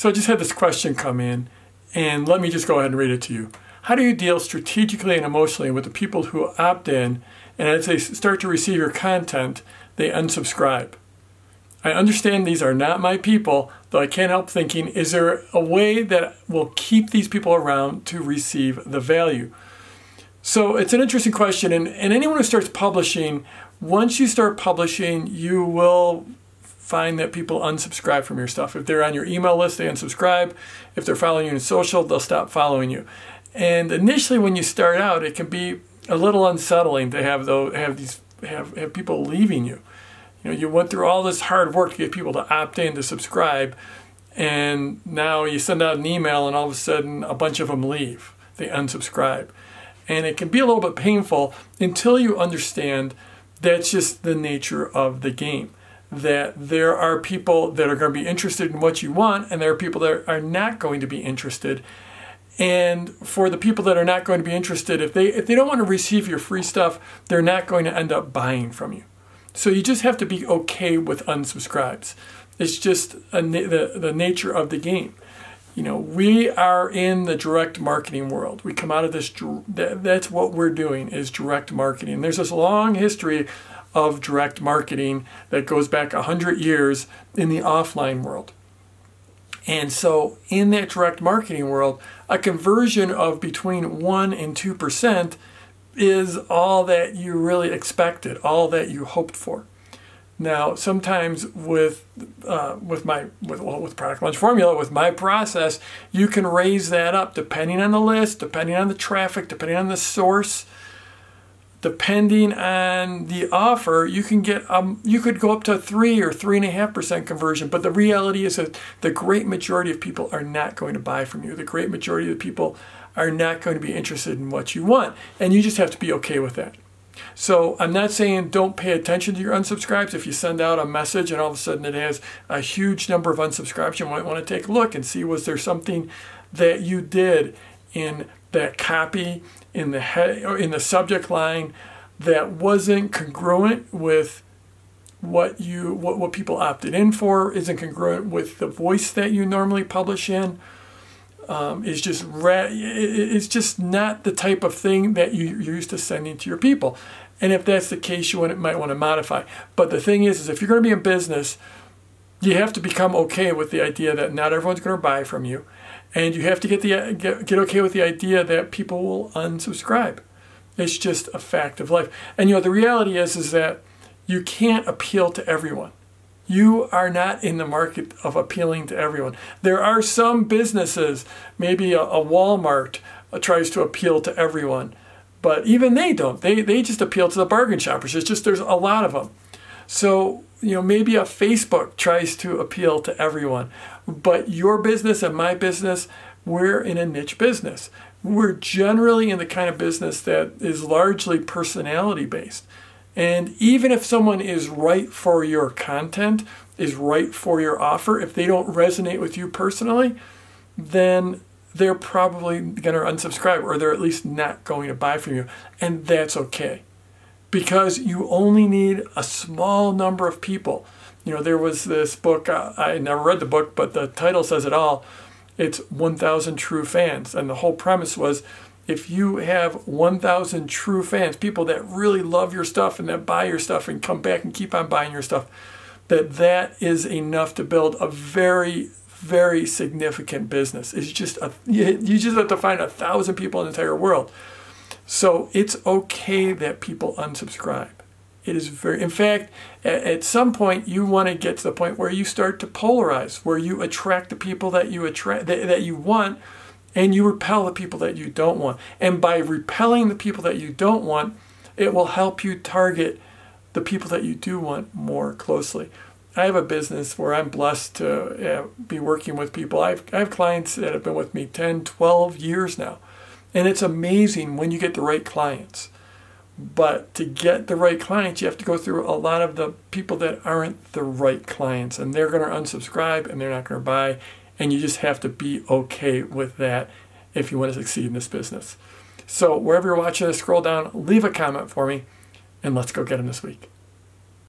So I just had this question come in, and let me just go ahead and read it to you. How do you deal strategically and emotionally with the people who opt in, and as they start to receive your content, they unsubscribe? I understand these are not my people, though I can't help thinking, is there a way that will keep these people around to receive the value? So it's an interesting question, and anyone who starts publishing, once you start publishing, you will find that people unsubscribe from your stuff. If they're on your email list, they unsubscribe. If they're following you on social, they'll stop following you. And initially when you start out, it can be a little unsettling to have people leaving you. You know, you went through all this hard work to get people to opt in, to subscribe, and now you send out an email and all of a sudden a bunch of them leave. They unsubscribe. And it can be a little bit painful until you understand that's just the nature of the game. That there are people that are going to be interested in what you want, and there are people that are not going to be interested. And for the people that are not going to be interested, if they don't want to receive your free stuff, they're not going to end up buying from you. So you just have to be okay with unsubscribes. It's just the nature of the game. You know, we are in the direct marketing world. We come out of this, that's what we're doing, is direct marketing. There's this long history of direct marketing that goes back 100 years in the offline world. And so in that direct marketing world, a conversion of between 1% and 2% is all that you really expected, all that you hoped for. Now, sometimes with Product Launch Formula, with my process, you can raise that up depending on the list, depending on the traffic, depending on the source, depending on the offer. You can get you could go up to 3 or 3.5% conversion. But the reality is that the great majority of people are not going to buy from you. The great majority of the people are not going to be interested in what you want, and you just have to be okay with that. So I'm not saying don't pay attention to your unsubscribes. If you send out a message and all of a sudden it has a huge number of unsubscribes, you might want to take a look and see, was there something that you did in that copy, in the head, or in the subject line, that wasn't congruent with what people opted in for, isn't congruent with the voice that you normally publish in. It's just not the type of thing that you're used to sending to your people. And if that's the case, you might want to modify. But the thing is if you're going to be in business, you have to become okay with the idea that not everyone's going to buy from you. And you have to get okay with the idea that people will unsubscribe. It's just a fact of life. And you know, the reality is that you can't appeal to everyone. You are not in the market of appealing to everyone. There are some businesses, maybe a Walmart tries to appeal to everyone, but even they don't. They just appeal to the bargain shoppers. It's just there's a lot of them. So, you know, maybe a Facebook tries to appeal to everyone, but your business and my business, we're in a niche business. We're generally in the kind of business that is largely personality based. And even if someone is right for your content, is right for your offer, if they don't resonate with you personally, then they're probably going to unsubscribe, or they're at least not going to buy from you. And that's okay, because you only need a small number of people. You know, there was this book, I never read the book, but the title says it all. It's 1,000 True Fans. And the whole premise was, if you have 1,000 true fans, people that really love your stuff and that buy your stuff and come back and keep on buying your stuff, that is enough to build a very, very significant business. It's just you just have to find 1,000 people in the entire world. So it's okay that people unsubscribe. It is very, in fact, at some point you want to get to the point where you start to polarize, where you attract the people that you attract that you want, and you repel the people that you don't want. And by repelling the people that you don't want, it will help you target the people that you do want more closely. I have a business where I'm blessed to be working with people. I have clients that have been with me 10, 12 years now. And it's amazing when you get the right clients. But to get the right clients, you have to go through a lot of the people that aren't the right clients. And they're going to unsubscribe, and they're not going to buy. And you just have to be okay with that if you want to succeed in this business. So wherever you're watching this, scroll down, leave a comment for me, and let's go get them this week.